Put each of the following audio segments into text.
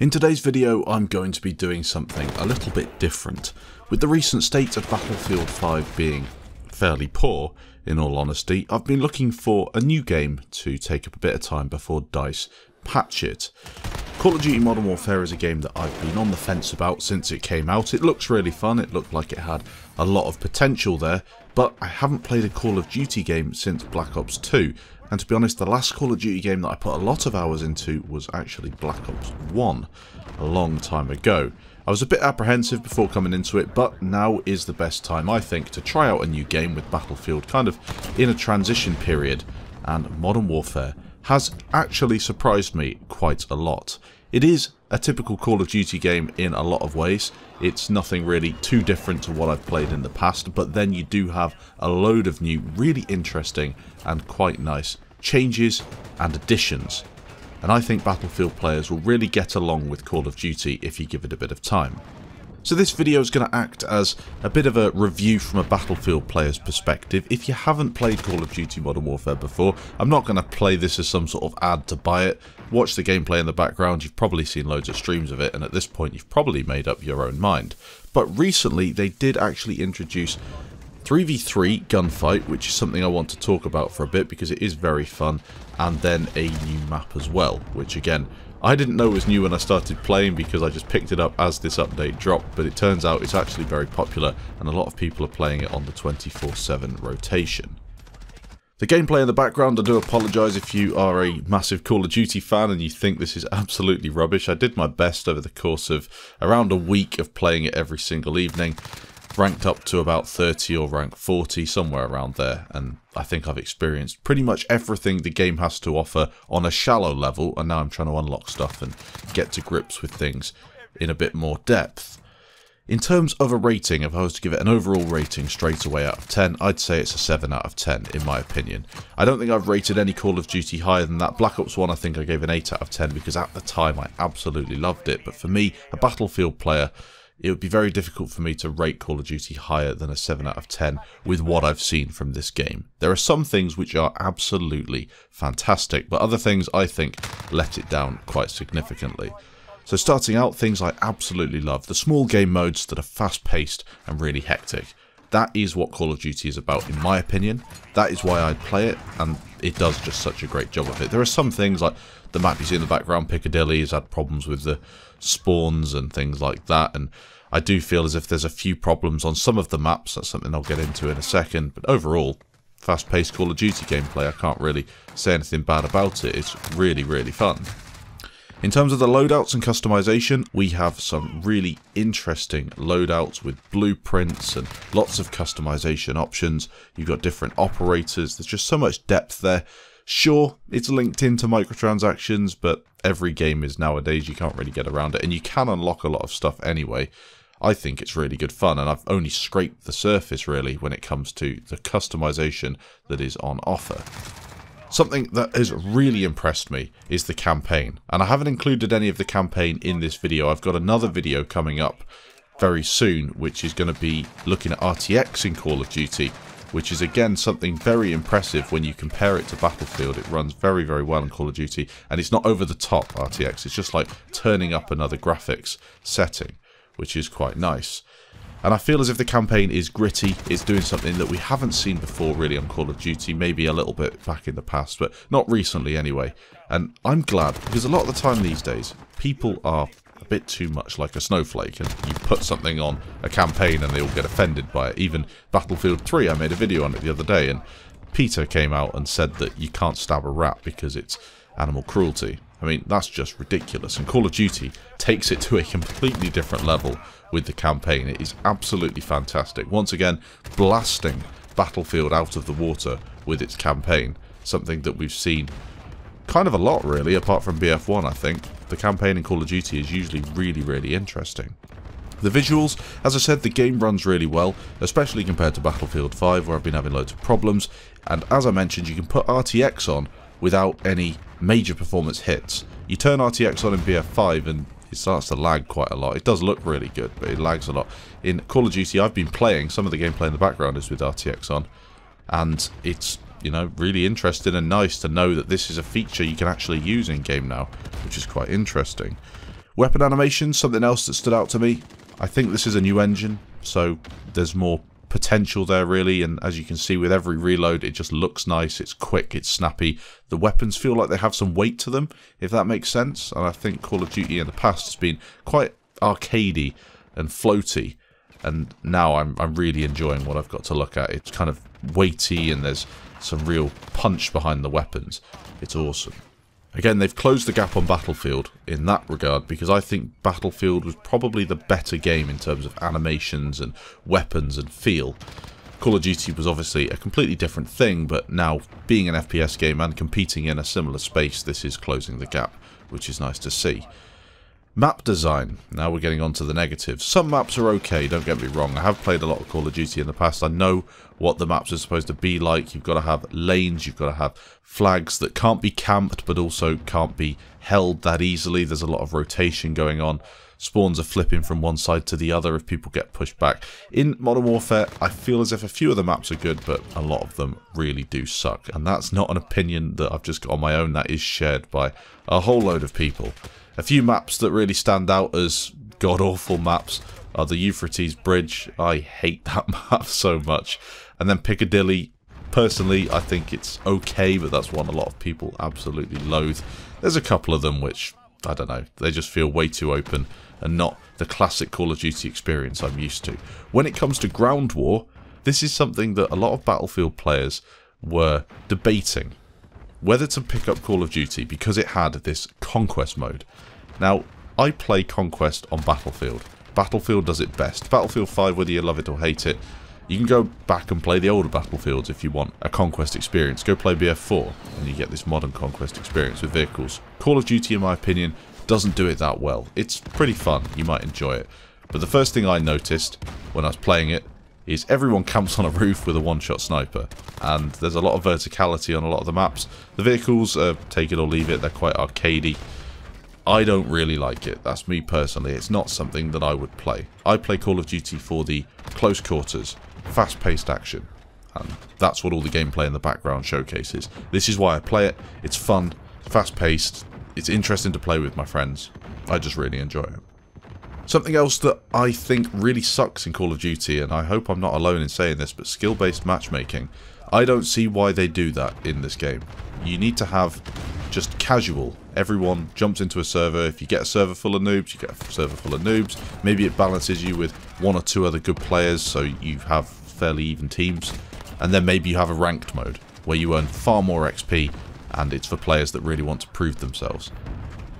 In today's video, I'm going to be doing something a little bit different. With the recent state of Battlefield 5 being fairly poor, in all honesty, I've been looking for a new game to take up a bit of time before DICE patch it. Call of Duty Modern Warfare is a game that I've been on the fence about since it came out. It looks really fun, it looked like it had a lot of potential there, but I haven't played a Call of Duty game since Black Ops 2. And to be honest, the last Call of Duty game that I put a lot of hours into was actually Black Ops 1, a long time ago. I was a bit apprehensive before coming into it, but now is the best time, I think, to try out a new game with Battlefield kind of in a transition period, and Modern Warfare has actually surprised me quite a lot. It is a typical Call of Duty game in a lot of ways. It's nothing really too different to what I've played in the past, but then you do have a load of new, really interesting and quite nice changes and additions. And I think Battlefield players will really get along with Call of Duty if you give it a bit of time. So this video is going to act as a bit of a review from a Battlefield player's perspective. If you haven't played Call of Duty Modern Warfare before, I'm not going to play this as some sort of ad to buy it. Watch the gameplay in the background, you've probably seen loads of streams of it, and at this point you've probably made up your own mind. But recently they did actually introduce 3v3 gunfight, which is something I want to talk about for a bit because it is very fun, and then a new map as well, which again, I didn't know it was new when I started playing because I just picked it up as this update dropped, but it turns out it's actually very popular and a lot of people are playing it on the 24/7 rotation. The gameplay in the background, I do apologise if you are a massive Call of Duty fan and you think this is absolutely rubbish. I did my best over the course of around a week of playing it every single evening, ranked up to about 30 or rank 40, somewhere around there, and I think I've experienced pretty much everything the game has to offer on a shallow level, and now I'm trying to unlock stuff and get to grips with things in a bit more depth. In terms of a rating, if I was to give it an overall rating straight away out of 10, I'd say it's a 7 out of 10 in my opinion. I don't think I've rated any Call of Duty higher than that. Black Ops 1 I think I gave an 8 out of 10 because at the time I absolutely loved it, but for me, a Battlefield player, it would be very difficult for me to rate Call of Duty higher than a 7 out of 10 with what I've seen from this game. There are some things which are absolutely fantastic, but other things I think let it down quite significantly. So starting out, things I absolutely love. The small game modes that are fast-paced and really hectic. That is what Call of Duty is about, in my opinion. That is why I play it, and it does just such a great job of it. There are some things like the map you see in the background, Piccadilly, has had problems with the spawns and things like that, and I do feel as if there's a few problems on some of the maps. That's something I'll get into in a second, but overall, fast-paced Call of Duty gameplay, I can't really say anything bad about it. It's really, really fun. In terms of the loadouts and customization, we have some really interesting loadouts with blueprints and lots of customization options. You've got different operators. There's just so much depth there. Sure, it's linked into microtransactions, but every game is nowadays. You can't really get around it, and you can unlock a lot of stuff anyway. I think it's really good fun, and I've only scraped the surface really when it comes to the customization that is on offer. Something that has really impressed me is the campaign, and I haven't included any of the campaign in this video. I've got another video coming up very soon, which is going to be looking at RTX in Call of Duty, which is again something very impressive when you compare it to Battlefield. It runs very, very well in Call of Duty, and it's not over the top RTX. It's just like turning up another graphics setting, which is quite nice. And I feel as if the campaign is gritty, it's doing something that we haven't seen before really on Call of Duty, maybe a little bit back in the past, but not recently anyway. And I'm glad, because a lot of the time these days, people are a bit too much like a snowflake, and you put something on a campaign and they all get offended by it. Even Battlefield 3, I made a video on it the other day, and Peter came out and said that you can't stab a rat because it's animal cruelty. I mean, that's just ridiculous, and Call of Duty takes it to a completely different level with the campaign. It is absolutely fantastic. Once again, blasting Battlefield out of the water with its campaign, something that we've seen kind of a lot, really, apart from BF1, I think. The campaign in Call of Duty is usually really, really interesting. The visuals, as I said, the game runs really well, especially compared to Battlefield 5, where I've been having loads of problems, and as I mentioned, you can put RTX on without any major performance hits. You turn RTX on in BF5 and it starts to lag quite a lot. It does look really good, but it lags a lot. In Call of Duty, I've been playing, some of the gameplay in the background is with RTX on, and it's, you know, really interesting and nice to know that this is a feature you can actually use in game now, which is quite interesting. Weapon animation, something else that stood out to me. I think this is a new engine, so there's more potential there really, and as you can see with every reload it just looks nice, it's quick, it's snappy. The weapons feel like they have some weight to them, if that makes sense, and I think Call of Duty in the past has been quite arcadey and floaty, and now I'm really enjoying what I've got to look at. It's kind of weighty and there's some real punch behind the weapons. It's awesome. Again, they've closed the gap on Battlefield in that regard, because I think Battlefield was probably the better game in terms of animations and weapons and feel. Call of Duty was obviously a completely different thing, but now being an FPS game and competing in a similar space, this is closing the gap, which is nice to see. Map design. Now we're getting on to the negatives. Some maps are okay, don't get me wrong. I have played a lot of Call of Duty in the past. I know what the maps are supposed to be like. You've got to have lanes, you've got to have flags that can't be camped but also can't be held that easily. There's a lot of rotation going on. Spawns are flipping from one side to the other if people get pushed back. In Modern Warfare, I feel as if a few of the maps are good, but a lot of them really do suck. And that's not an opinion that I've just got on my own. That is shared by a whole load of people. A few maps that really stand out as god-awful maps are the Euphrates Bridge. I hate that map so much. And then Piccadilly. Personally, I think it's okay, but that's one a lot of people absolutely loathe. There's a couple of them which, I don't know, they just feel way too open and not the classic Call of Duty experience I'm used to. When it comes to Ground War, this is something that a lot of Battlefield players were debating, whether to pick up Call of Duty because it had this conquest mode. Now, I play conquest on Battlefield. Battlefield does it best. Battlefield 5, whether you love it or hate it, you can go back and play the older Battlefields if you want a conquest experience. Go play BF4 and you get this modern conquest experience with vehicles. Call of Duty, in my opinion, doesn't do it that well. It's pretty fun. You might enjoy it. But the first thing I noticed when I was playing it is everyone camps on a roof with a one-shot sniper, and there's a lot of verticality on a lot of the maps. The vehicles are take it or leave it, they're quite arcadey. I don't really like it, that's me personally. It's not something that I would play. I play Call of Duty for the close quarters, fast-paced action, and that's what all the gameplay in the background showcases. This is why I play it. It's fun, fast-paced, it's interesting to play with my friends. I just really enjoy it. Something else that I think really sucks in Call of Duty, and I hope I'm not alone in saying this, but skill-based matchmaking. I don't see why they do that in this game. You need to have just casual. Everyone jumps into a server. If you get a server full of noobs, you get a server full of noobs. Maybe it balances you with one or two other good players, so you have fairly even teams. And then maybe you have a ranked mode, where you earn far more XP, and it's for players that really want to prove themselves.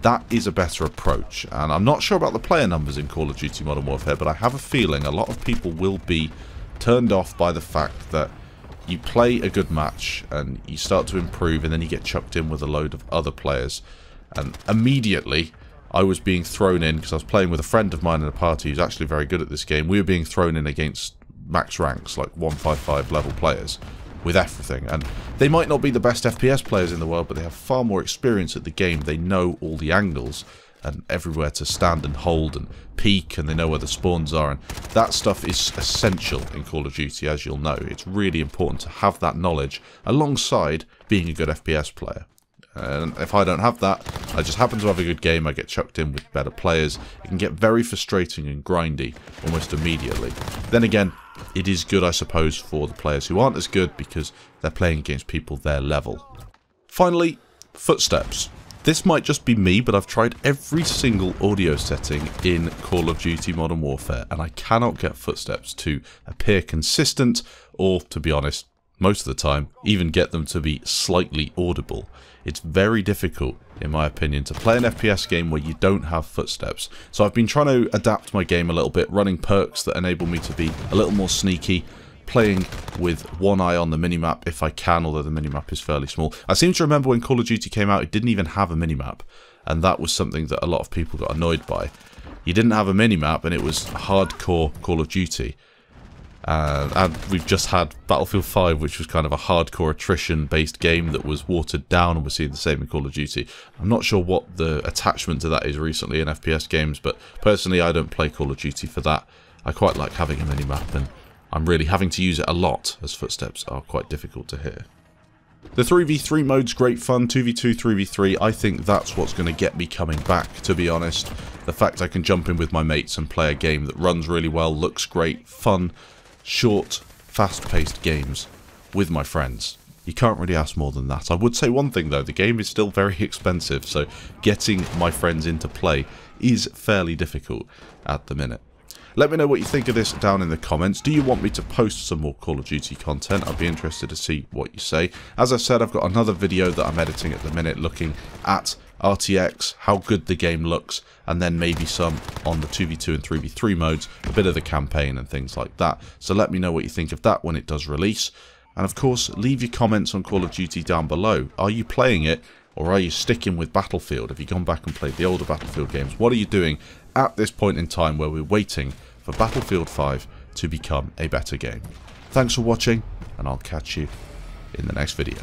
That is a better approach, and I'm not sure about the player numbers in Call of Duty Modern Warfare, but I have a feeling a lot of people will be turned off by the fact that you play a good match and you start to improve and then you get chucked in with a load of other players. And immediately, I was being thrown in, because I was playing with a friend of mine in a party who's actually very good at this game, we were being thrown in against max ranks, like 155 level players, with everything, and they might not be the best FPS players in the world, but they have far more experience at the game. They know all the angles and everywhere to stand and hold and peek, and they know where the spawns are, and that stuff is essential in Call of Duty, as you'll know. It's really important to have that knowledge alongside being a good FPS player, and if I don't have that, I just happen to have a good game, I get chucked in with better players. It can get very frustrating and grindy almost immediately. Then again, it is good, I suppose, for the players who aren't as good, because they're playing against people their level. Finally, footsteps. This might just be me, but I've tried every single audio setting in Call of Duty Modern Warfare, and I cannot get footsteps to appear consistent, or, to be honest, most of the time, even get them to be slightly audible. It's very difficult, in my opinion, to play an FPS game where you don't have footsteps. So I've been trying to adapt my game a little bit, running perks that enable me to be a little more sneaky, playing with one eye on the minimap if I can, although the minimap is fairly small. I seem to remember when Call of Duty came out, it didn't even have a minimap, and that was something that a lot of people got annoyed by. You didn't have a minimap, and it was hardcore Call of Duty. And we've just had Battlefield 5, which was kind of a hardcore attrition-based game that was watered down, and we're seeing the same in Call of Duty. I'm not sure what the attachment to that is recently in FPS games, but personally I don't play Call of Duty for that. I quite like having a minimap, and I'm really having to use it a lot, as footsteps are quite difficult to hear. The 3v3 mode's great fun. 2v2, 3v3, I think that's what's going to get me coming back, to be honest. The fact I can jump in with my mates and play a game that runs really well, looks great, fun, short, fast-paced games with my friends. You can't really ask more than that. I would say one thing though, the game is still very expensive, so getting my friends into play is fairly difficult at the minute. Let me know what you think of this down in the comments. Do you want me to post some more Call of Duty content? I'd be interested to see what you say. As I said, I've got another video that I'm editing at the minute looking at RTX, how good the game looks, and then maybe some on the 2v2 and 3v3 modes, a bit of the campaign and things like that. So let me know what you think of that when it does release. And of course, leave your comments on Call of Duty down below. Are you playing it? Or are you sticking with Battlefield? Have you gone back and played the older Battlefield games? What are you doing at this point in time where we're waiting for Battlefield 5 to become a better game? Thanks for watching, and I'll catch you in the next video.